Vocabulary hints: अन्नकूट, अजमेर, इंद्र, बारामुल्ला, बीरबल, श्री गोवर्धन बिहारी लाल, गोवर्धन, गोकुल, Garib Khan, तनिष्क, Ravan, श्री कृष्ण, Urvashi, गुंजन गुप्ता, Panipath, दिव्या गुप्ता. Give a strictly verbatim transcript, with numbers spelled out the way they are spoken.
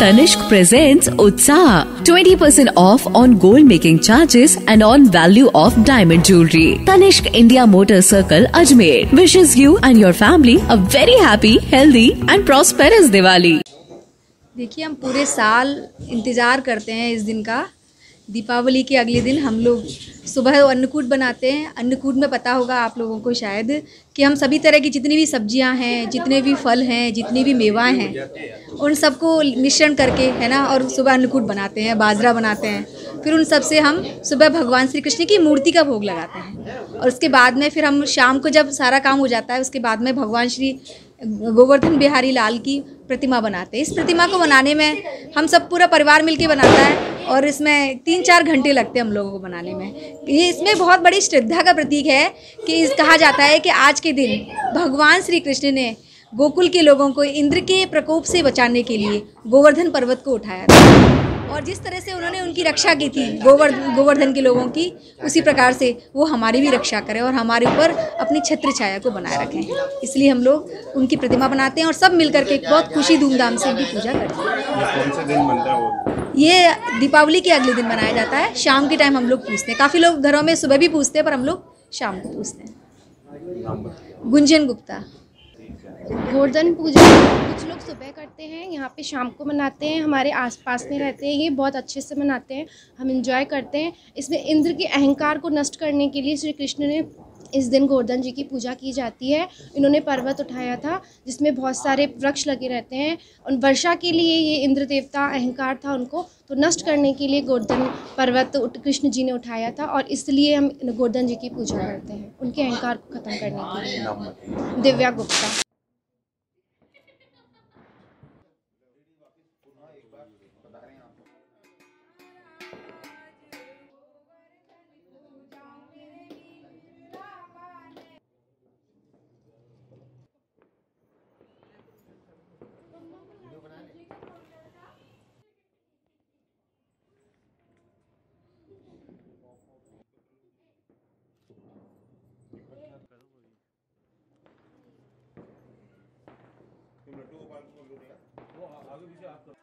तनिष्क presents Utsah twenty percent off on gold making charges and on value of diamond jewellery. तनिष्क India motor circle अजमेर wishes you and your family a very happy healthy and prosperous Diwali. देखिए, हम पूरे साल इंतजार करते हैं इस दिन का। दीपावली के अगले दिन हम लोग सुबह अन्नकूट बनाते हैं। अन्नकूट में पता होगा आप लोगों को शायद कि हम सभी तरह की जितनी भी सब्जियां हैं, जितने भी फल हैं, जितनी भी मेवाएं हैं, उन सबको मिश्रण करके, है ना, और सुबह अन्नकूट बनाते हैं, बाजरा बनाते हैं। फिर उन सब से हम सुबह भगवान श्री कृष्ण की मूर्ति का भोग लगाते हैं और उसके बाद में फिर हम शाम को, जब सारा काम हो जाता है, उसके बाद में भगवान श्री गोवर्धन बिहारी लाल की प्रतिमा बनाते हैं। इस प्रतिमा को बनाने में हम सब पूरा परिवार मिलके बनाता है और इसमें तीन चार घंटे लगते हैं हम लोगों को बनाने में। ये इसमें बहुत बड़ी श्रद्धा का प्रतीक है कि इस कहा जाता है कि आज के दिन भगवान श्री कृष्ण ने गोकुल के लोगों को इंद्र के प्रकोप से बचाने के लिए गोवर्धन पर्वत को उठाया था और जिस तरह से उन्होंने उनकी रक्षा की थी गोवर्धन गोवर्धन के लोगों की, उसी प्रकार से वो हमारी भी रक्षा करें और हमारे ऊपर अपनी छत्र छाया को बनाए रखें। इसलिए हम लोग उनकी प्रतिमा बनाते हैं और सब मिलकर के बहुत खुशी धूमधाम से उनकी पूजा करते हैं। ये दीपावली के अगले दिन मनाया जाता है। शाम के टाइम हम लोग पूजते हैं। काफ़ी लोग घरों में सुबह भी पूजते हैं, पर हम लोग शाम को पूजते हैं। गुंजन गुप्ता। गोवर्धन पूजा कुछ लोग सुबह करते हैं, यहाँ पे शाम को मनाते हैं। हमारे आसपास में रहते हैं, ये बहुत अच्छे से मनाते हैं, हम एंजॉय करते हैं। इसमें इंद्र के अहंकार को नष्ट करने के लिए श्री कृष्ण ने इस दिन गोवर्धन जी की पूजा की जाती है। इन्होंने पर्वत उठाया था जिसमें बहुत सारे वृक्ष लगे रहते हैं और वर्षा के लिए ये इंद्र देवता अहंकार था उनको तो नष्ट करने के लिए गोवर्धन पर्वत कृष्ण जी ने उठाया था और इसलिए हम गोवर्धन जी की पूजा करते हैं उनके अहंकार को ख़त्म करने के लिए। दिव्या गुप्ता। वो आगे पीछे आप